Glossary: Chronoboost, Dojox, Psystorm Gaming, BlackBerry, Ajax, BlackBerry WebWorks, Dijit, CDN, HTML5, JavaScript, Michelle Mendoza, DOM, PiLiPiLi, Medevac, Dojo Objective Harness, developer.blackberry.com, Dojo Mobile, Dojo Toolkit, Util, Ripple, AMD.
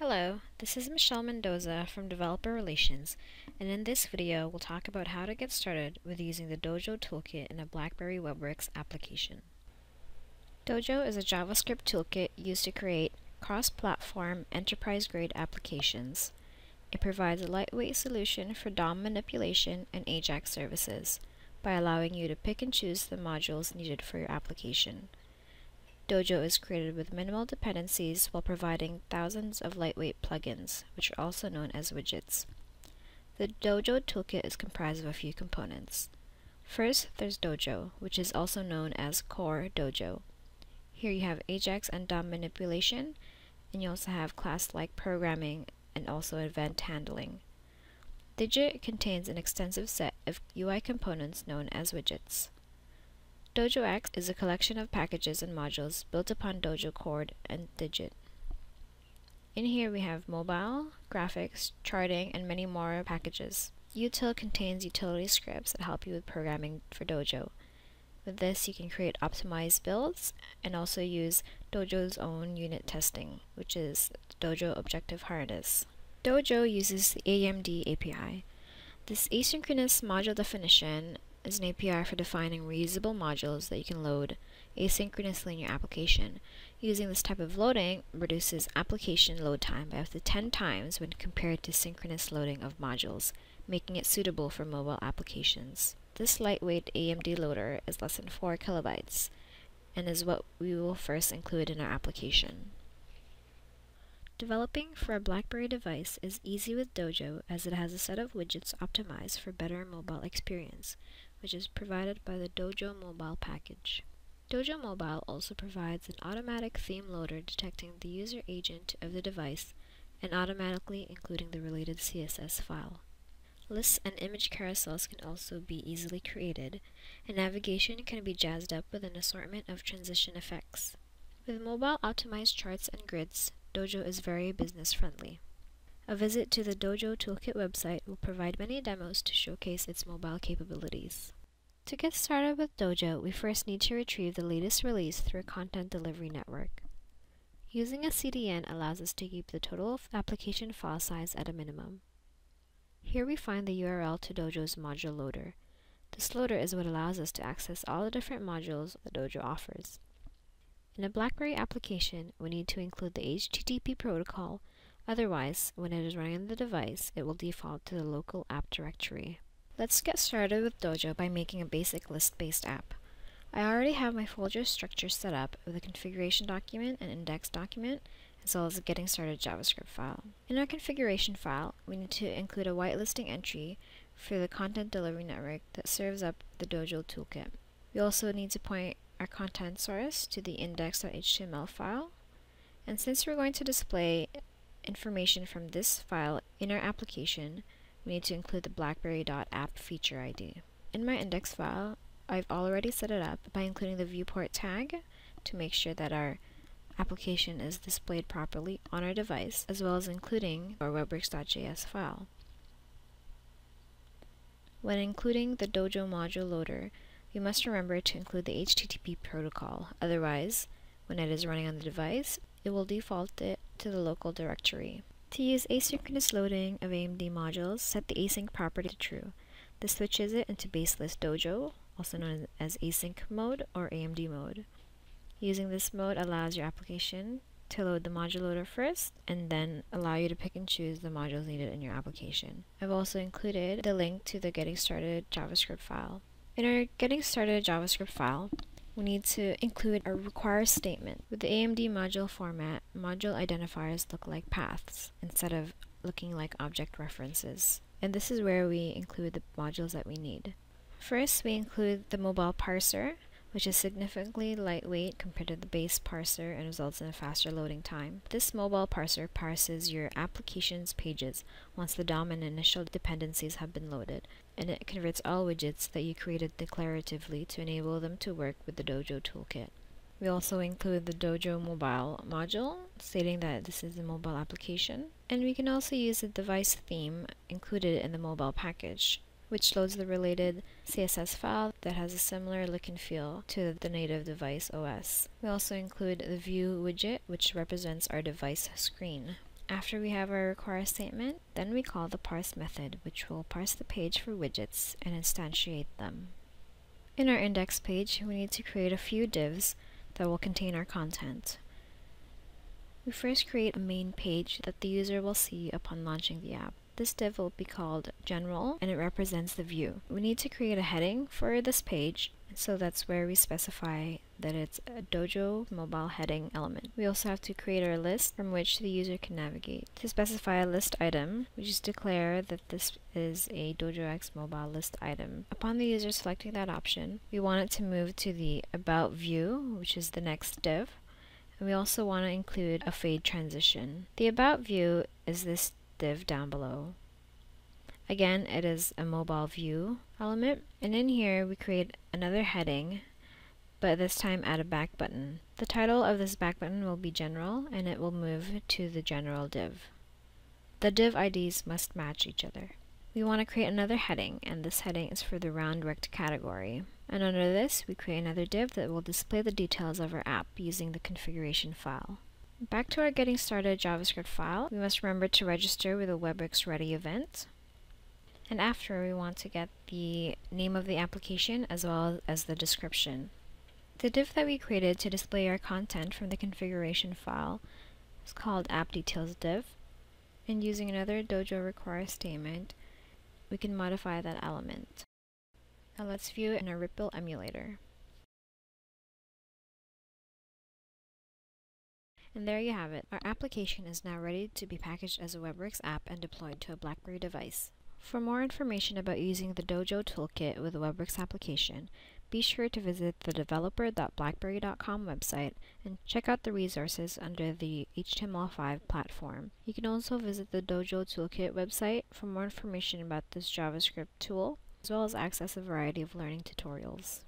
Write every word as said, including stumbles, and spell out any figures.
Hello, this is Michelle Mendoza from Developer Relations, and in this video we'll talk about how to get started with using the Dojo Toolkit in a BlackBerry WebWorks application. Dojo is a JavaScript toolkit used to create cross-platform, enterprise-grade applications. It provides a lightweight solution for D O M manipulation and Ajax services by allowing you to pick and choose the modules needed for your application. Dojo is created with minimal dependencies while providing thousands of lightweight plugins, which are also known as widgets. The Dojo toolkit is comprised of a few components. First, there's Dojo, which is also known as Core Dojo. Here you have Ajax and D O M manipulation, and you also have class-like programming and also event handling. Dijit contains an extensive set of U I components known as widgets. Dojox is a collection of packages and modules built upon Dojo Core and Dijit. In here we have mobile, graphics, charting, and many more packages. Util contains utility scripts that help you with programming for Dojo. With this you can create optimized builds and also use Dojo's own unit testing, which is Dojo Objective Harness. Dojo uses the A M D A P I. This asynchronous module definition is an A P I for defining reusable modules that you can load asynchronously in your application. Using this type of loading reduces application load time by up to ten times when compared to synchronous loading of modules, making it suitable for mobile applications. This lightweight A M D loader is less than four kilobytes and is what we will first include in our application. Developing for a BlackBerry device is easy with Dojo, as it has a set of widgets optimized for better mobile experience, which is provided by the Dojo Mobile package. Dojo Mobile also provides an automatic theme loader detecting the user agent of the device and automatically including the related C S S file. Lists and image carousels can also be easily created, and navigation can be jazzed up with an assortment of transition effects. With mobile optimized charts and grids, Dojo is very business friendly. A visit to the Dojo Toolkit website will provide many demos to showcase its mobile capabilities. To get started with Dojo, we first need to retrieve the latest release through a content delivery network. Using a C D N allows us to keep the total application file size at a minimum. Here we find the U R L to Dojo's module loader. This loader is what allows us to access all the different modules that Dojo offers. In a BlackBerry application, we need to include the H T T P protocol, otherwise, when it is running on the device, it will default to the local app directory. Let's get started with Dojo by making a basic list-based app. I already have my folder structure set up with a configuration document and index document, as well as a getting started JavaScript file. In our configuration file, we need to include a whitelisting entry for the content delivery network that serves up the Dojo toolkit. We also need to point our content source to the index.html file, and since we're going to display information from this file in our application, we need to include the BlackBerry.app feature I D. In my index file, I've already set it up by including the viewport tag to make sure that our application is displayed properly on our device, as well as including our webworks.js file. When including the Dojo module loader, you must remember to include the H T T P protocol, otherwise, when it is running on the device, it will default it to the local directory. To use asynchronous loading of A M D modules, set the async property to true. This switches it into baselist Dojo, also known as async mode or A M D mode. Using this mode allows your application to load the module loader first, and then allow you to pick and choose the modules needed in your application. I've also included the link to the Getting Started JavaScript file. In our Getting Started JavaScript file, we need to include a require statement. With the A M D module format, module identifiers look like paths instead of looking like object references. And this is where we include the modules that we need. First, we include the mobile parser, which is significantly lightweight compared to the base parser and results in a faster loading time. This mobile parser parses your application's pages once the D O M and initial dependencies have been loaded, and it converts all widgets that you created declaratively to enable them to work with the Dojo toolkit. We also include the Dojo Mobile module, stating that this is a mobile application, and we can also use the device theme included in the mobile package, which loads the related C S S file that has a similar look and feel to the native device O S. We also include the View widget, which represents our device screen. After we have our require statement, then we call the parse method, which will parse the page for widgets and instantiate them. In our index page, we need to create a few divs that will contain our content. We first create a main page that the user will see upon launching the app. This div will be called General, and it represents the view. We need to create a heading for this page, so that's where we specify that it's a Dojo Mobile heading element. We also have to create our list from which the user can navigate. To specify a list item, we just declare that this is a Dojox Mobile list item. Upon the user selecting that option, we want it to move to the About view, which is the next div. And we also want to include a fade transition. The About view is this div down below. Again, it is a mobile view element. And in here, we create another heading, but this time add a back button. The title of this back button will be General, and it will move to the General div. The div I Ds must match each other. We want to create another heading, and this heading is for the round rect category. And under this, we create another div that will display the details of our app using the configuration file. Back to our Getting Started JavaScript file, we must remember to register with a WebWorks Ready event. And after, we want to get the name of the application as well as the description. The div that we created to display our content from the configuration file is called App Details div. And using another Dojo require statement, we can modify that element. Now let's view it in our Ripple emulator. And there you have it. Our application is now ready to be packaged as a WebWorks app and deployed to a BlackBerry device. For more information about using the Dojo Toolkit with a WebWorks application, be sure to visit the developer dot blackberry dot com website and check out the resources under the H T M L five platform. You can also visit the Dojo Toolkit website for more information about this JavaScript tool, as well as access a variety of learning tutorials.